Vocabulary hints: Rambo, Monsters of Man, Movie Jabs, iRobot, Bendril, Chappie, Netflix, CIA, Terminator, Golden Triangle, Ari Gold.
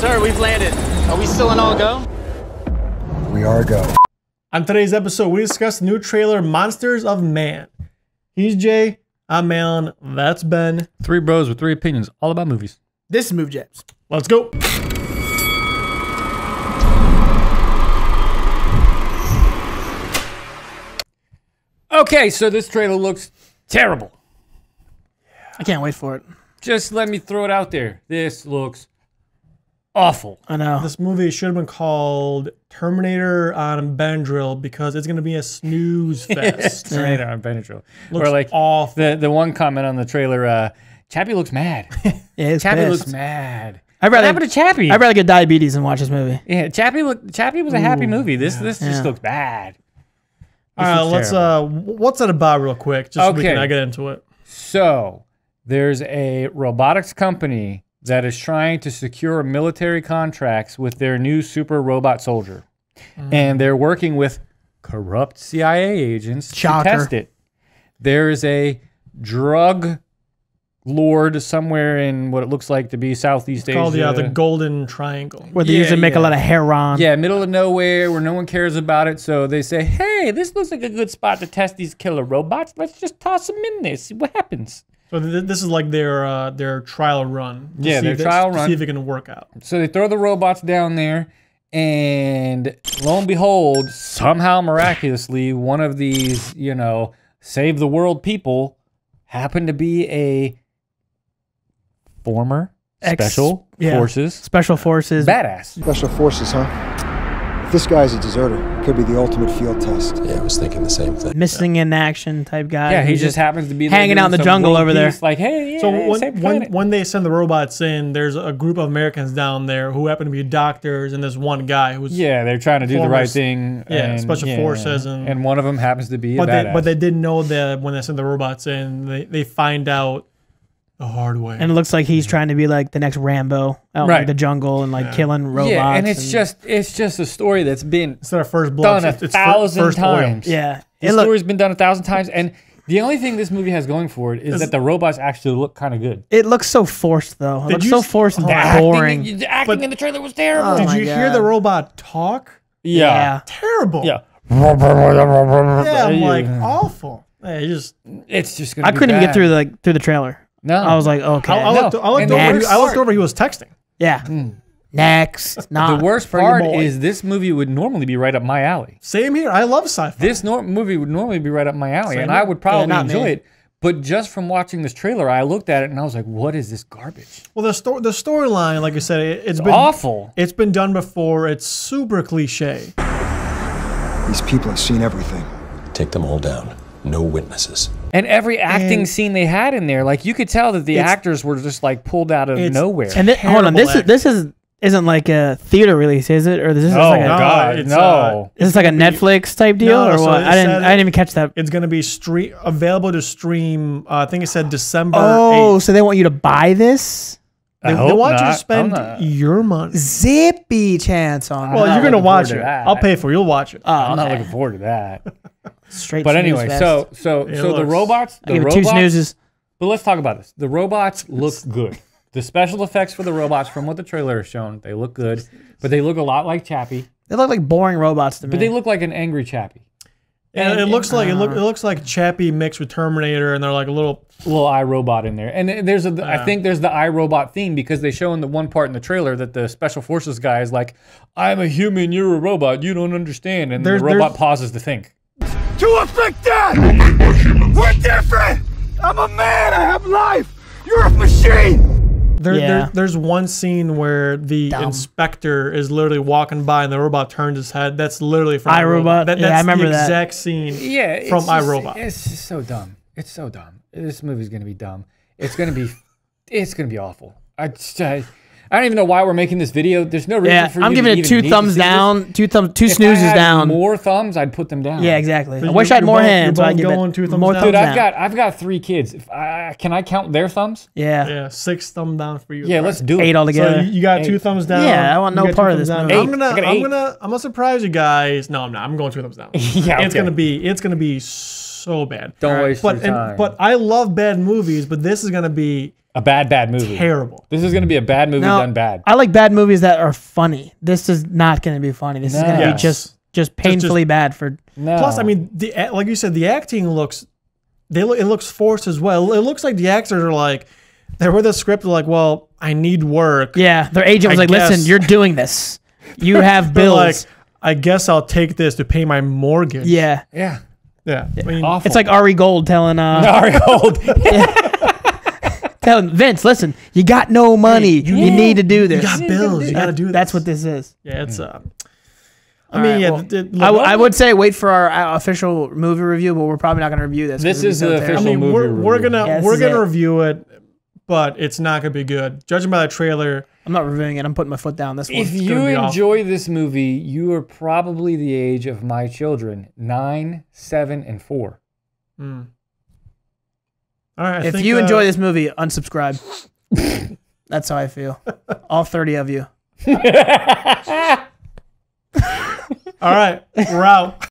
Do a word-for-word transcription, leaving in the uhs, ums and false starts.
Sir, we've landed. Are we still in all go? We are go. On today's episode, we discuss the new trailer, Monsters of Man. He's Jay, I'm Alan, that's Ben. Three bros with three opinions, all about movies. This is Movie Jabs. Let's go. Okay, so this trailer looks terrible. I can't wait for it. Just let me throw it out there. This looks awful. I know. This movie should have been called Terminator on Bendril because it's going to be a snooze fest. Terminator on Bendril. Looks or like awful. The, the one comment on the trailer, uh, Chappie looks mad. Yeah, Chappie pissed. looks mad. I'd rather, what happened to Chappie? I'd rather get diabetes and watch this movie. Yeah, Chappie, look, Chappie was a Ooh, happy movie. This, yeah, this yeah. just looks bad. This All right, let's, uh, what's it about real quick, just okay. so we can I get into it. So, there's a robotics company that is trying to secure military contracts with their new super robot soldier. Mm. And they're working with corrupt C I A agents Shocker. to test it. There is a drug lord somewhere in what it looks like to be Southeast Asia. It's called, yeah, the Golden Triangle. Where they yeah, usually make yeah. a lot of heroin. Yeah, middle of nowhere where no one cares about it. So they say, hey, this looks like a good spot to test these killer robots. Let's just toss them in there, see what happens. So th this is like their uh, their trial run. Yeah, their trial run. To see if it can work out. So they throw the robots down there, and lo and behold, somehow miraculously, one of these, you know, save the world people happened to be a former Ex special yeah. forces. Special forces. Badass. Special forces, huh? This guy's a deserter. Could be the ultimate field test. Yeah, I was thinking the same thing. Missing in action type guy. Yeah, he just, just happens to be hanging out in the jungle over there. Like, hey, yeah, so hey, when, when, when they send the robots in, there's a group of Americans down there who happen to be doctors, and this one guy who's yeah, they're trying to do the right thing. Yeah, and, special yeah, forces, and, and one of them happens to be. But a they, but they didn't know that when they send the robots in, they they find out the hard way. And it looks like he's trying to be like the next Rambo out right. in the jungle and like yeah. killing robots. Yeah, and it's and just it's just a story that's been it's our first blood. done a it's thousand first times. Oil. Yeah, the story's been done a thousand times, and the only thing this movie has going for it is it's, that the robots actually look kind of good. It looks so forced, though. It looks so forced and boring. Acting, the acting but, in the trailer was terrible. Oh Did you God. hear the robot talk? Yeah, yeah. terrible. Yeah, yeah, I'm like awful. Hey, just it's just. Gonna I be couldn't bad. even get through the, like through the trailer. No, I was like, okay. I, I, no. looked, I, looked, over, I looked over. He was texting. Yeah. Mm. Next. Nah, the worst part is this movie would normally be right up my alley. Same here. I love sci-fi. This nor movie would normally be right up my alley, Same and here. I would probably yeah, enjoy me. it. But just from watching this trailer, I looked at it and I was like, "What is this garbage?" Well, the sto the storyline, like I said, it, it's, it's been awful. It's been done before. It's super cliche. These people have seen everything. Take them all down. No witnesses. And every acting and scene they had in there, like you could tell that the actors were just like pulled out of nowhere. And this, hold on, this acting. is this is isn't like a theater release, is it? Or this is oh, like a, God, it's, no, is this like a Netflix type deal no, or so what? I didn't, I didn't even catch that. It's gonna be stream available to stream. Uh, I think it said December. Oh, eighth. So they want you to buy this. They, they want not. you to spend your money. Zippy chance on. Well, you're gonna watch it. I'll pay for it. You'll watch it. Oh, I'm okay. not looking forward to that. Straight but anyway, vest. so so it so looks, the robots, the robots. Two snoozes. But let's talk about this. The robots look good. The special effects for the robots, from what the trailer has shown, they look good. But they look a lot like Chappie. They look like boring robots to me. But they look like an angry Chappie. And, and it, it looks uh, like it, look, it looks like Chappie mixed with Terminator, and they're like a little little iRobot in there. And there's a, yeah. I think there's the iRobot theme because they show in the one part in the trailer that the special forces guy is like, "I'm a human, you're a robot, you don't understand," and there's, the robot pauses to think. To affect that! We're different! I'm a man, I have life! You're a machine! There, yeah. there, there's one scene where the Dumb. inspector is literally walking by and the robot turns his head. That's literally from iRobot. That, that's yeah, I remember the exact that. scene yeah, it's from iRobot. It's just so dumb. It's so dumb. This movie's gonna be dumb. It's gonna be it's gonna be awful. I just I, I don't even know why we're making this video. There's no reason yeah, for you I'm giving to it two thumbs down, this. two thumbs, two if snoozes I had down. More thumbs, I'd put them down. Yeah, exactly. I wish I had more hands. So I give going two thumbs more down. Dude, I've got I've got three kids. If I, can I count their thumbs? Yeah. Yeah, six thumbs down for you. Yeah, right. let's do it. Eight altogether. So you got Eight. two thumbs down. Yeah, I want no part of this. I'm gonna I'm gonna I'm gonna surprise you guys. No, I'm not. I'm going two thumbs down. Yeah, okay. it's gonna be it's gonna be. So so bad. Don't waste but, your time. And, but I love bad movies, but this is going to be a bad, bad movie. Terrible. This is going to be a bad movie now, done bad. I like bad movies that are funny. This is not going to be funny. This no. is going to yes. be just just painfully just, just, bad for. No. Plus, I mean, the like you said, the acting looks. They look. It looks forced as well. It looks like the actors are like, they were the script like, well, I need work. Yeah, their agent was I like, guess. listen, you're doing this. You have bills. Like, I guess I'll take this to pay my mortgage. Yeah. Yeah. Yeah. I mean, awful. It's like Ari Gold telling uh Ari Gold. Telling Vince, listen, you got no money. Hey, you yeah. need to do this. You got bills. You got to do this. That's what this is. Yeah, it's uh I mean, right, yeah. Well, the, the, the, I, I would say wait for our uh, official movie review, but we're probably not going to review this. This is so the terrible. official I mean, movie we're, review. We're gonna yeah, we're gonna it. review it, but it's not going to be good. Judging by the trailer, I'm not reviewing it. I'm putting my foot down. This one. If you enjoy awful. this movie, you are probably the age of my children: nine, seven, and four. Mm. All right. I if think, you uh, enjoy this movie, unsubscribe. That's how I feel. All thirty of you. All right, we're out.